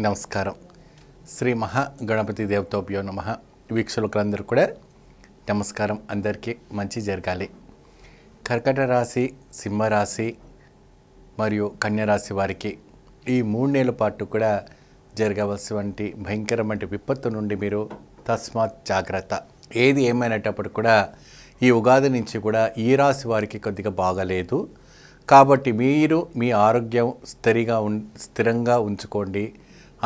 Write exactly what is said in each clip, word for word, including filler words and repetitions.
Namaskaram. Sri Maha Ganapati Devtopyo Namaha Vikshulukrandaru Kuda Namaskaram Andarki Manchi Jargali. Karkataka Rasi, Simha Rasi, Mariyu Kanya Rasi Variki. E Moonnelu Patu Kuda Jargavasavanti Bhayankaramante Vipattu Nundi Miru Tasmat Jagrata. Edi Emainatappudu Kuda ఈ ఉగాది నుంచి కూడా ఈ రాశి వారికి కొద్దిగా బాగలేదు కాబట్టి మీరు మీ ఆరోగ్యం స్థిరంగా స్థిరంగా ఉంచుకోండి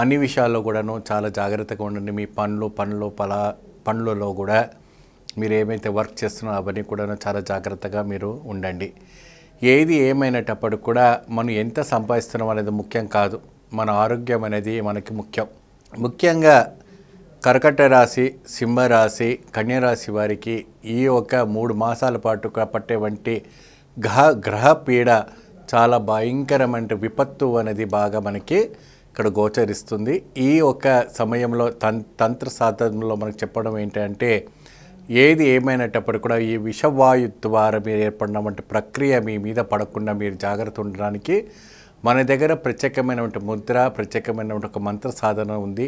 అన్ని విషయాల్లో కూడాను చాలా జాగృతగా ఉండండి మీ పనులు పనులు పల పనులలో కూడా మీరు ఏమైతే వర్క్ చేస్తున్నారో అవన్నీ కూడాను చాలా జాగృతగా మీరు ఉండండి ఏది ఏమైనప్పటికీ కూడా మనం ఎంత సంపాదిస్తున్నాం అనేది ముఖ్యం కాదు మన ఆరోగ్యం అనేది మనకి ముఖ్యం ముఖ్యంగా కర్కట రాశి సింహ రాశి కన్య రాశి వారికి ఈ ఒక మూడు మాసాల పాటు పట్టేవంటి గ్రహ గ్రహ పీడ చాలా భయంకరమైన విపత్తు అనేది బాగా మనకి ఇక్కడ గోచరిస్తుంది ఈ ఒక సమయంలో తంత్ర సాధనలో మనకు చెప్పడం ఏంటంటే ఏది ఏమైనప్పటికీ కూడా ఈ విషవాయు ద్వారా మీరు ఏర్పడినటువంటి ప్రక్రియ మీ మీద పడకుండా మీరు జాగ్రత్త ఉండడానికి మన దగ్గర ప్రత్యేకమైనటువంటి ముద్ర ప్రత్యేకమైనటువంటి ఒక మంత్ర సాధన ఉంది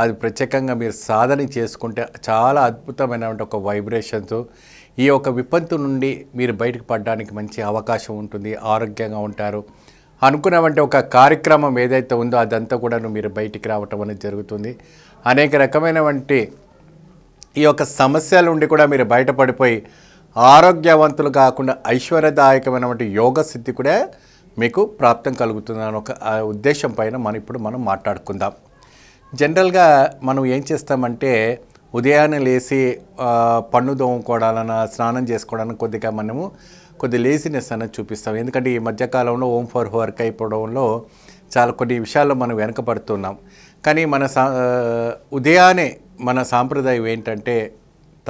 అది ప్రత్యేకంగా మీరు సాధన చేసుకుంటే చాలా అద్భుతమైనటువంటి ఒక వైబ్రేషన్స్ ఈ యొక్క విపత్తు నుండి మీరు బయటకు పడడానికి మంచి అవకాశం ఉంటుంది ఆరోగ్యంగా ఉంటారు అనుకున్నటువంటి ఒక కార్యక్రమం ఏదైతే ఉందో అదంతా కూడా మీరు బయటికి రావటం అనేది జరుగుతుంది అనేక రకమైనటువంటి ఈ యొక్క సమస్యల నుండి కూడా మీరు బయటపడిపోయి ఆరోగ్యవంతులు కాకుండా ఐశ్వర్యదాయకమైనటువంటి యోగ సిద్ధి కూడా మీకు ప్రాప్తం కలుగుతుందని ఒక ఉద్దేశం పైన మనం ఇప్పుడు మనం మాట్లాడుకుందాం జనరల్గా మనం ఏం చేస్తామంటే ఉదయాన్నే లేసి పన్ను దోముకోవాలన్నా స్నానం చేసుకోవడానికి కొద్దిగా మనము కొద్ది లేజినెస్ అనేది చూపిస్తాం ఎందుకంటే ఈ మధ్యకాలంలో హోమ్ ఫర్ వర్క్ అయిపోవడంలో చాలా కొన్ని విషయాల్లో మనం వెనకబడుతున్నాం కానీ మన ఉదయాన్నే మన సాంప్రదాయం ఏంటంటే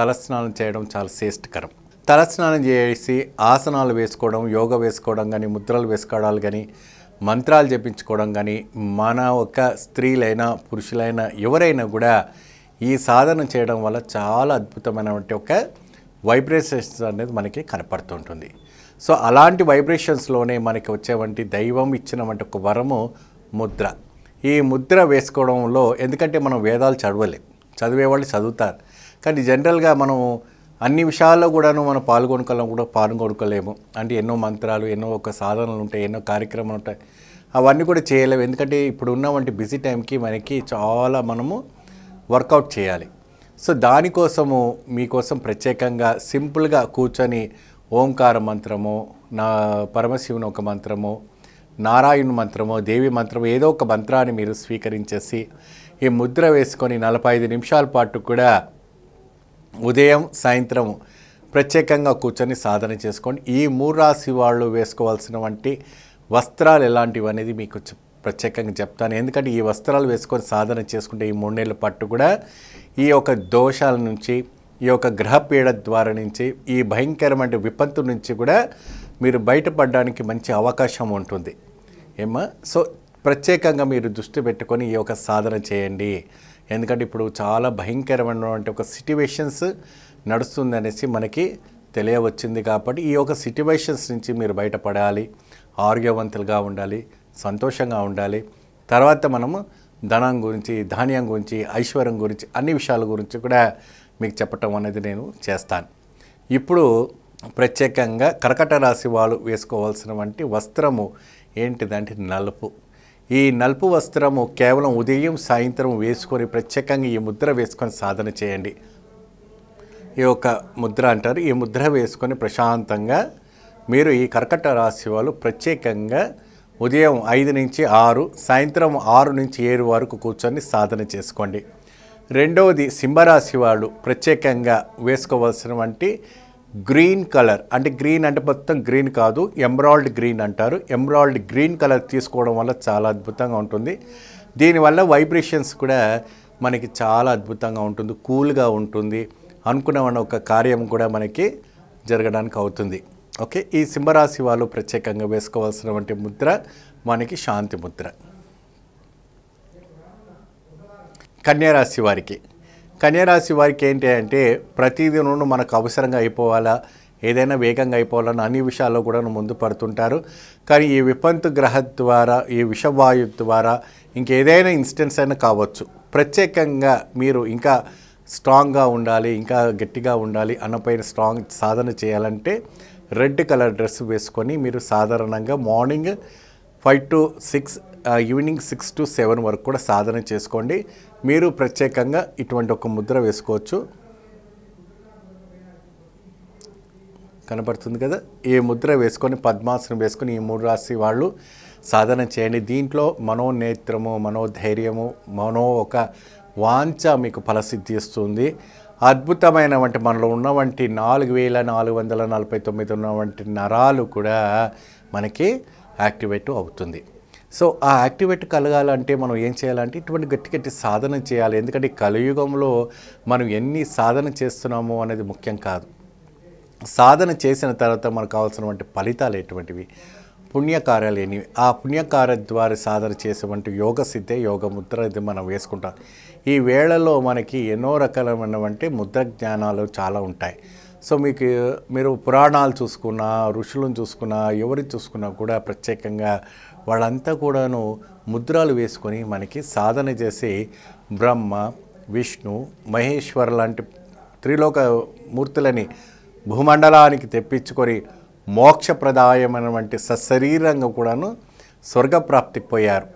తలస్నానం చేయడం చాలా శ్రేష్ఠకరం తలస్నానం చేసి ఆసనాలు వేసుకోవడం యోగా వేసుకోవడం కానీ ముద్రలు వేసుకోవడాలు కానీ మంత్రాలు జపించుకోవడం కానీ మన ఒక స్త్రీలైనా పురుషులైనా ఎవరైనా కూడా ఈ సాధన చేయడం వల్ల చాలా అద్భుతమైనటువంటి ఒక వైబ్రేషన్స్ అనేది మనకి కనపడుతుంటుంది సో అలాంటి వైబ్రేషన్స్లోనే మనకి వచ్చేవంటి దైవం ఇచ్చినటువంటి ఒక వరము ముద్ర ఈ ముద్ర వేసుకోవడంలో ఎందుకంటే మనం వేదాలు చదవలేం చదివేవాళ్ళు చదువుతారు కానీ జనరల్గా మనం అన్ని విషయాల్లో కూడాను మనం పాల్గొనకలం కూడా పాల్గొనకలేము అంటే ఎన్నో మంత్రాలు ఎన్నో ఒక సాధనలు ఉంటాయి ఎన్నో కార్యక్రమాలు ఉంటాయి అవన్నీ కూడా చేయలేము ఎందుకంటే ఇప్పుడు ఉన్నవంటి బిజీ టైంకి మనకి చాలా మనము వర్కౌట్ చేయాలి సో దానికోసము మీకోసం ప్రత్యేకంగా సింపుల్గా కూర్చొని ఓంకార మంత్రము నా పరమశివుని ఒక మంత్రము నారాయణ మంత్రము దేవి మంత్రము ఏదో ఒక మంత్రాన్ని మీరు స్వీకరించేసి ఈ ముద్ర వేసుకొని నలభై ఐదు నిమిషాల పాటు కూడా ఉదయం సాయంత్రం ప్రత్యేకంగా కూర్చొని సాధన చేసుకోండి ఈ మూడు రాశి వాళ్ళు వేసుకోవాల్సిన వంటి వస్త్రాలు ఎలాంటివి అనేది మీకు ప్రత్యేకంగా చెప్తాను ఎందుకంటే ఈ వస్త్రాలు వేసుకొని సాధన చేసుకుంటే ఈ మూడు నెలల పాటు కూడా ఈ యొక్క దోషాల నుంచి ఈ యొక్క గ్రహపీడ ద్వారా నుంచి ఈ భయంకరమైన విపత్తు నుంచి కూడా మీరు బయటపడడానికి మంచి అవకాశం ఉంటుంది ఏమా సో ప్రత్యేకంగా మీరు దృష్టి పెట్టుకొని ఈ యొక్క సాధన చేయండి ఎందుకంటే ఇప్పుడు చాలా భయంకరమైనటువంటి ఒక సిట్యువేషన్స్ నడుస్తుందనేసి మనకి తెలియవచ్చింది కాబట్టి ఈ యొక్క సిట్యువేషన్స్ నుంచి మీరు బయటపడాలి ఆరోగ్యవంతులుగా ఉండాలి సంతోషంగా ఉండాలి తర్వాత మనము ధనం గురించి ధాన్యం గురించి ఐశ్వర్యం గురించి అన్ని విషయాల గురించి కూడా మీకు చెప్పటం అనేది నేను చేస్తాను ఇప్పుడు ప్రత్యేకంగా కర్కట రాశి వాళ్ళు వేసుకోవాల్సిన వంటి వస్త్రము ఏంటిదంటే నలుపు ఈ నలుపు వస్త్రము కేవలం ఉదయం సాయంత్రం వేసుకొని ప్రత్యేకంగా ఈ ముద్ర వేసుకొని సాధన చేయండి ఈ యొక్క ముద్ర అంటారు ఈ ముద్ర వేసుకొని ప్రశాంతంగా మీరు ఈ కర్కట రాశి వాళ్ళు ప్రత్యేకంగా ఉదయం ఐదు నుంచి ఆరు సాయంత్రం ఆరు నుంచి ఏడు వరకు కూర్చొని సాధన చేసుకోండి రెండవది సింహరాశి వాళ్ళు ప్రత్యేకంగా వేసుకోవాల్సిన వంటి గ్రీన్ కలర్ అంటే గ్రీన్ అంటే మొత్తం గ్రీన్ కాదు ఎమరాల్డ్ గ్రీన్ అంటారు ఎమరాల్డ్ గ్రీన్ కలర్ తీసుకోవడం వల్ల చాలా అద్భుతంగా ఉంటుంది దీనివల్ల వైబ్రేషన్స్ కూడా మనకి చాలా అద్భుతంగా ఉంటుంది కూల్గా ఉంటుంది అనుకున్న ఒక కార్యం కూడా మనకి జరగడానికి అవుతుంది ఓకే ఈ సింహరాశి వాళ్ళు ప్రత్యేకంగా వేసుకోవాల్సినటువంటి ముద్ర మనకి శాంతి ముద్ర కన్యారాశి వారికి కన్యా రాశి వారికి ఏంటి అంటే ప్రతిదినూను మనకు అవసరంగా అయిపోవాలా ఏదైనా వేగంగా అయిపోవాలని అన్ని విషయాల్లో కూడా ముందు పడుతుంటారు. కానీ ఈ విపంతు గ్రహ ద్వారా ఈ విషవాయువు ద్వారా ఇంకేదైనా ఇన్సిడెంట్స్ అయినా కావచ్చు. ప్రత్యేకంగా మీరు ఇంకా స్ట్రాంగ్గా ఉండాలి, ఇంకా గట్టిగా ఉండాలి అన్నపైన స్ట్రాంగ్ సాధన చేయాలంటే రెడ్ కలర్ డ్రెస్ వేసుకొని మీరు సాధారణంగా morning five to six evening six to seven వరకు కూడా సాధన చేసుకోండి. మీరు ప్రత్యేకంగా ఇటువంటి ఒక ముద్ర వేసుకోవచ్చు, కనబడుతుంది కదా. ఈ ముద్ర వేసుకొని పద్మాసనం వేసుకొని ఈ మూడు రాశి వాళ్ళు సాధన చేయండి. దీంట్లో మనోనేత్రము, మనోధైర్యము, మనో ఒక వాంఛ మీకు ఫలసిద్ధి ఇస్తుంది. అద్భుతమైన వంటి మనలో ఉన్నవంటి నాలుగు వేల నాలుగు వందల నలభై తొమ్మిది ఉన్నవంటి నరాలు కూడా మనకి యాక్టివేట్ అవుతుంది. సో ఆ యాక్టివేట్ కలగాలంటే మనం ఏం చేయాలంటే ఇటువంటి గట్టి గట్టి సాధన చేయాలి. ఎందుకంటే కలియుగంలో మనం ఎన్ని సాధన చేస్తున్నామో అనేది ముఖ్యం కాదు, సాధన చేసిన తర్వాత మనకు కావాల్సినటువంటి ఫలితాలు ఎటువంటివి, పుణ్యకార్యాలు ఎనివి, ఆ పుణ్యకార్య ద్వారా సాధన చేసేటువంటి యోగ సిద్ధే యోగ ముద్ర ఇది మనం వేసుకుంటాం. ఈ వేళలో మనకి ఎన్నో రకాలైనటువంటి ముద్ర జ్ఞానాలు చాలా ఉంటాయి. సో మీకు మీరు పురాణాలు చూసుకున్నా, ఋషులను చూసుకున్నా, ఎవరిని చూసుకున్నా కూడా ప్రత్యేకంగా వాళ్ళంతా కూడాను ముద్రలు వేసుకొని మనకి సాధన చేసి బ్రహ్మ, విష్ణు, మహేశ్వర్ లాంటి త్రిలోక మూర్తులని భూమండలానికి తెప్పించుకొని మోక్షప్రదాయమైనటువంటి సశరీరంగా కూడాను స్వర్గప్రాప్తికి పోయారు.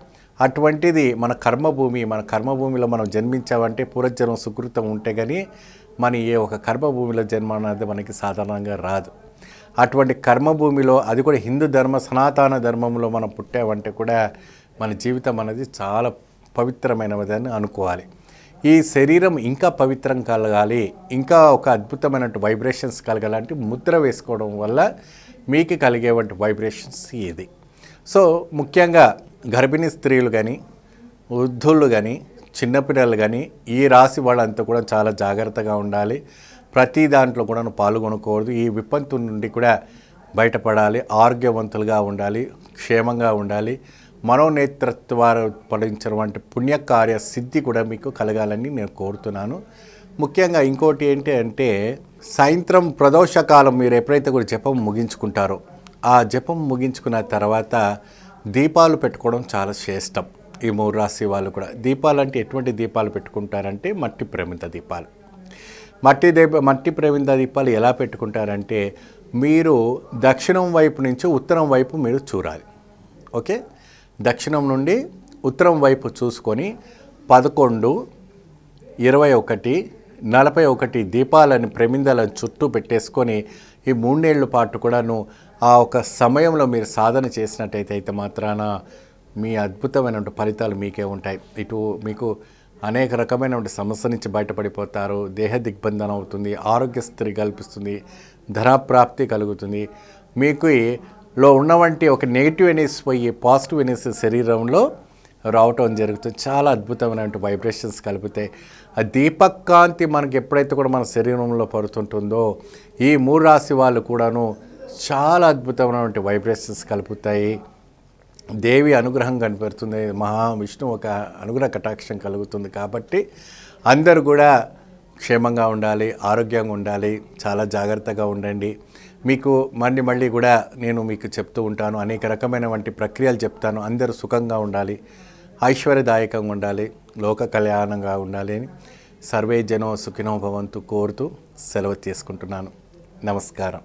అటువంటిది మన కర్మభూమి. మన కర్మభూమిలో మనం జన్మించామంటే పూర్వజన్మ సుకృతం ఉంటే కానీ మన ఏ ఒక కర్మభూమిలో జన్మ అనేది మనకి సాధారణంగా రాదు. అటువంటి కర్మభూమిలో, అది కూడా హిందూ ధర్మ సనాతన ధర్మంలో మనం పుట్టామంటే కూడా మన జీవితం అనేది చాలా పవిత్రమైనదని అనుకోవాలి. ఈ శరీరం ఇంకా పవిత్రం కలగాలి, ఇంకా ఒక అద్భుతమైన వైబ్రేషన్స్ కలగాలంటే ముద్ర వేసుకోవడం వల్ల మీకు కలిగేటువంటి వైబ్రేషన్స్ ఇది. సో ముఖ్యంగా గర్భిణీ స్త్రీలు కానీ, వృద్ధులు కానీ, చిన్నపిల్లలు కానీ ఈ రాశి వాళ్ళంతా కూడా చాలా జాగ్రత్తగా ఉండాలి. ప్రతి దాంట్లో కూడా పాల్గొనకూడదు. ఈ విపత్తు నుండి కూడా బయటపడాలి, ఆరోగ్యవంతులుగా ఉండాలి, క్షేమంగా ఉండాలి. మనోనేతృత్వాలు పడించినటువంటి పుణ్యకార్య సిద్ధి కూడా మీకు కలగాలని నేను కోరుతున్నాను. ముఖ్యంగా ఇంకోటి ఏంటి అంటే సాయంత్రం ప్రదోషకాలం మీరు ఎప్పుడైతే కూడా జపం ముగించుకుంటారో ఆ జపం ముగించుకున్న తర్వాత దీపాలు పెట్టుకోవడం చాలా శ్రేష్టం. ఈ మూడు రాశి వాళ్ళు కూడా దీపాలు అంటే ఎటువంటి దీపాలు పెట్టుకుంటారంటే మట్టి ప్రమిద దీపాలు. మట్టి దీప మట్టి ప్రమిద దీపాలు ఎలా పెట్టుకుంటారంటే మీరు దక్షిణం వైపు నుంచి ఉత్తరం వైపు మీరు చూడాలి. ఓకే, దక్షిణం నుండి ఉత్తరం వైపు చూసుకొని పదకొండు, ఇరవై ఒకటి, నలభై ఒకటి దీపాలను ప్రమిందలను చుట్టూ పెట్టేసుకొని ఈ మూడేళ్ళ పాటు కూడాను ఆ ఒక సమయంలో మీరు సాధన చేసినట్టయితే అయితే మాత్రాన మీ అద్భుతమైనటువంటి ఫలితాలు మీకే ఉంటాయి. ఇటు మీకు అనేక రకమైనటువంటి సమస్య నుంచి బయటపడిపోతారు, దేహ దిగ్బంధనం అవుతుంది, ఆరోగ్య స్థితి కల్పిస్తుంది, ధనప్రాప్తి కలుగుతుంది. మీకు లో ఉన్నవంటి ఒక నెగిటివ్ ఎనర్జీస్ పోయి పాజిటివ్ ఎనర్జీ శరీరంలో రావటం జరుగుతుంది. చాలా అద్భుతమైనటువంటి వైబ్రేషన్స్ కలిపితే ఆ దీపకాంతి మనకి ఎప్పుడైతే కూడా మన శరీరంలో పడుతుంటుందో ఈ మూడు రాశి వాళ్ళు కూడాను చాలా అద్భుతమైనటువంటి వైబ్రేషన్స్ కలుపుతాయి. దేవి అనుగ్రహం కనపడుతుంది, మహావిష్ణువు ఒక అనుగ్రహ కటాక్షం కలుగుతుంది. కాబట్టి అందరూ కూడా క్షేమంగా ఉండాలి, ఆరోగ్యంగా ఉండాలి, చాలా జాగ్రత్తగా ఉండండి. మీకు మళ్ళీ మళ్ళీ కూడా నేను మీకు చెప్తూ ఉంటాను, అనేక రకమైన వంటి ప్రక్రియలు చెప్తాను. అందరూ సుఖంగా ఉండాలి, ఐశ్వర్యదాయకంగా ఉండాలి, లోక కళ్యాణంగా ఉండాలి అని సర్వే జనో సుఖినో భవంతు కోరుతూ సెలవు తీసుకుంటున్నాను. నమస్కారం.